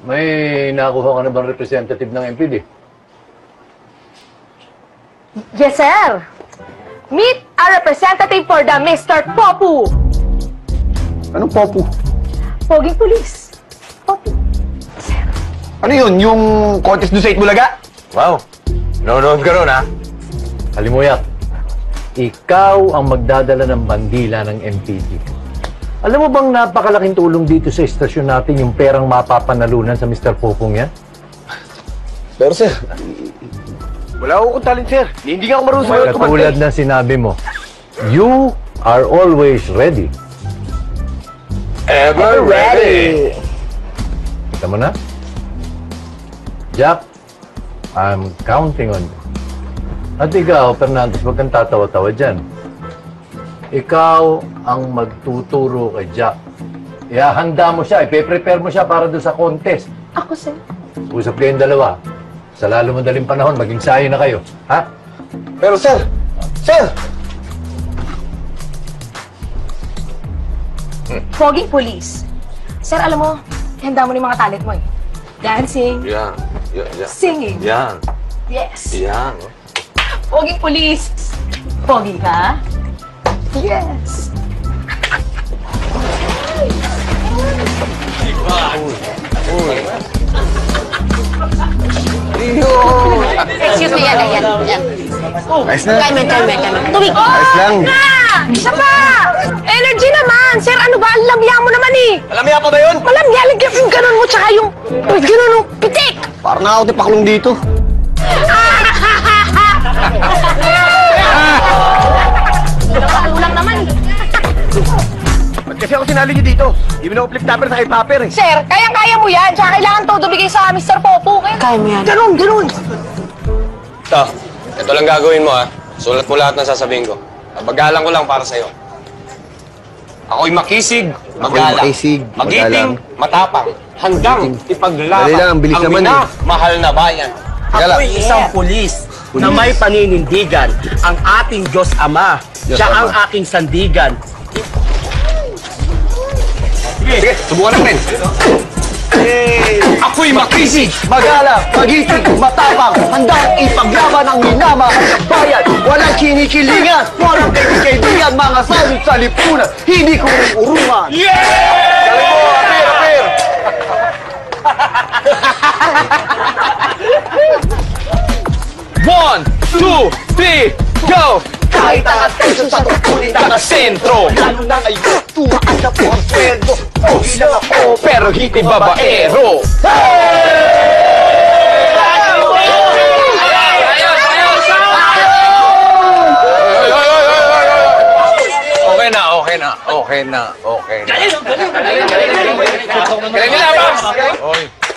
May nakuha ka na bang representative ng MPD? Yes, sir. Meet a representative for the Mr. Popu. Anong Popu? Poging Pulis. Popu. Sir. Ano yun? Yung contest doon sa Eat Bulaga? Wow. Nanonood ka ron, ha? Kalimuyak, ikaw ang magdadala ng bandila ng MPD. Alam mo bang napakalaking tulong dito sa istasyon natin yung perang mapapanalunan sa Mr. Popong yan? Pero sir, wala akong talent, sir. Hindi nga ako marunong sumagot. Katulad na sinabi mo, you are always ready. Ever ready! Kita mo na? Jack, I'm counting on you. At ikaw, Fernandez, huwag kang tatawa-tawa dyan. Ikaw ang magtuturo kay Jack. Ihahanda mo siya, ipe-prepare mo siya para doon sa contest. Ako, sir? Usap kayong dalawa. Sa lalo madaling panahon, maging sayo na kayo. Ha? Pero, sir! Sir! Poging Pulis. Sir, alam mo, ihanda mo ni mga talent mo eh. Dancing. Yan. Yeah. Singing. Yan. Yes. Yan. Poging Pulis! Pogi ka? Yes! Excuse me, yan. Ayos na. Kaya men. Tuwig. Ayos lang. Isa pa! Energy naman! Sir, ano ba? Ang lamya mo naman eh! Lamya pa ba yun? Malamya. Ligyan yung ganun mo, tsaka yung... ganun yung pitik! Parang ako tipaklong dito. Ulang naman. Ba't kasi ako sinali niyo dito? Hindi mo na-flip topper sa kahit paper eh. Sir, kayang-kaya mo yan. Tsaka kailangan to dubigay sa Mr. Popo. Kaya mo yan. Ganun. Ito lang gagawin mo, ha. Sulat mo lahat ng sasabihin ko. Paggalang ko lang para sa'yo. Ako'y makisig, magalang. Magiting, matapang. Hanggang ipaglaban ang binamahal na bayan. Ako'y isang pulis na may paninindigan ang ating Diyos Ama. Siya ang aking sandigan. Sige, subukan natin. Ako'y makisig, magalang, magitig, matapang. Handang ipaglaban ang minamahal ng bayan. Walang kinikilingan, walang kaibigan. Mga salut sa lipunan, hindi ko urungan. Apir! One, two, three, go! Kahit ang atensyon sa tungkulin na sentro, lalo na ngayon, tuwakan na po ang sweldo. Pogi lang ako, pero hindi babaero. Okay na. Galing!